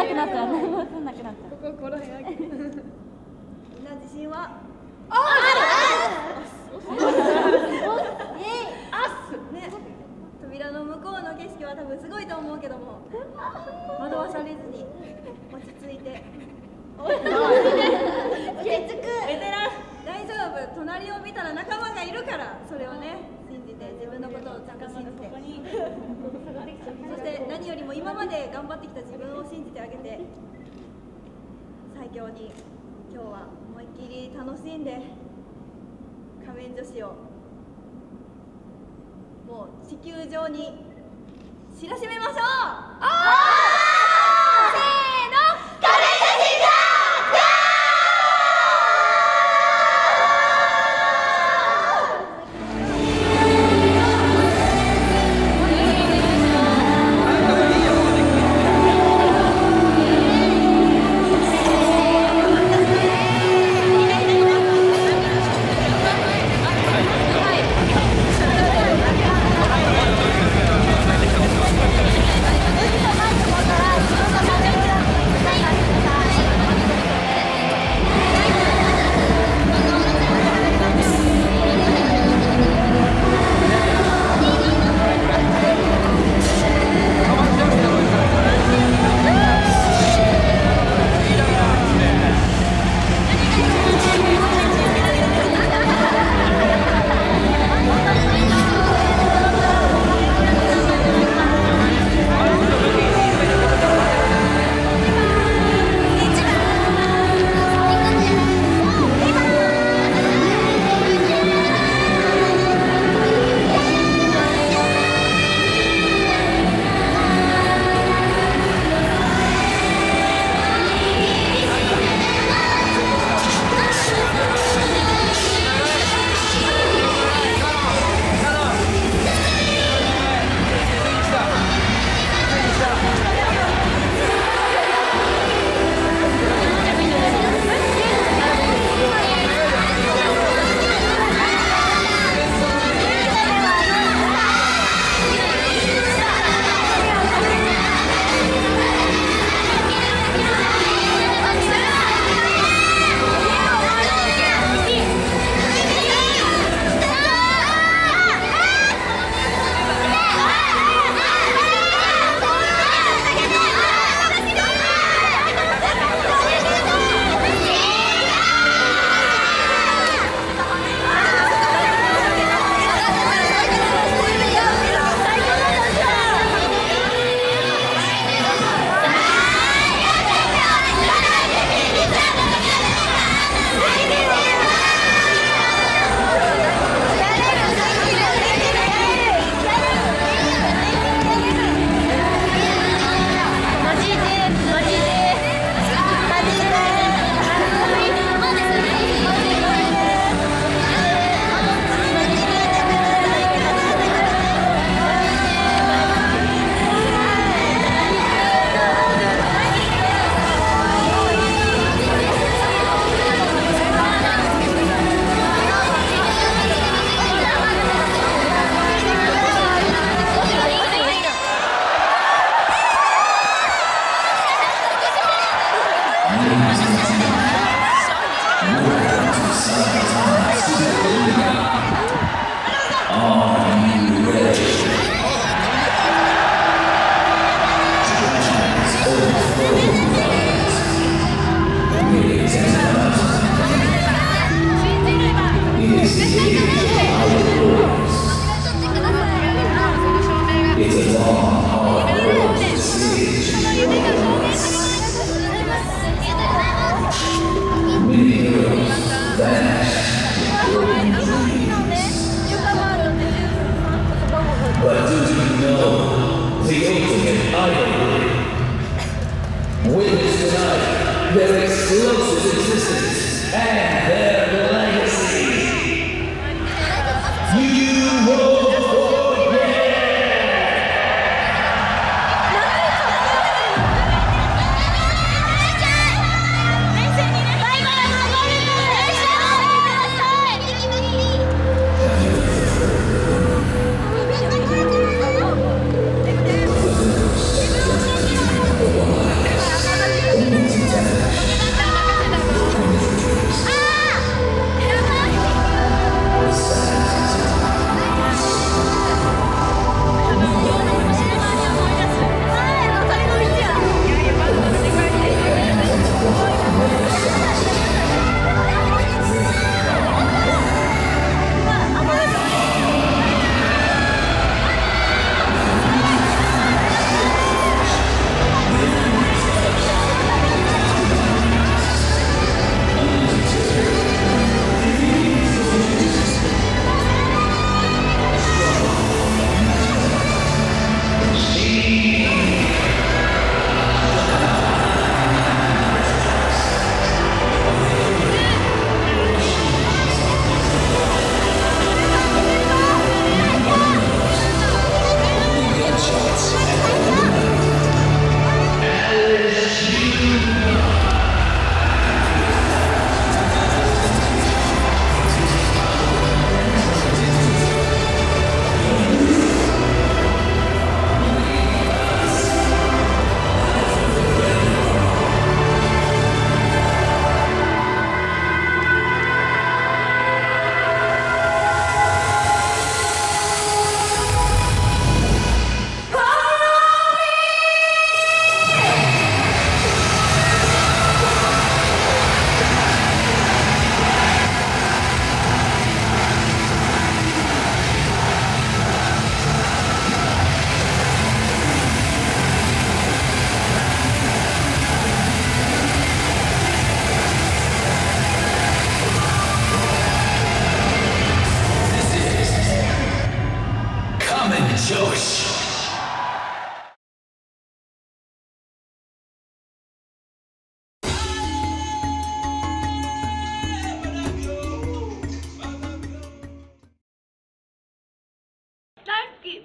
なくなっちゃう。何も映んなくなっちゃう。こここらへん。みんな自信は？ある。扉の向こうの景色は多分すごいと思うけども、惑わされずに落ち着いて落ち着く。ベテラン大丈夫、隣を見たら仲間がいるから、それをね信じて、自分のことをちゃんと信じて、そして何よりも今まで頑張ってきた自分を信じてあげて、最強に今日は思いっきり楽しんで仮面女子をもう地球上に知らしめましょう。き。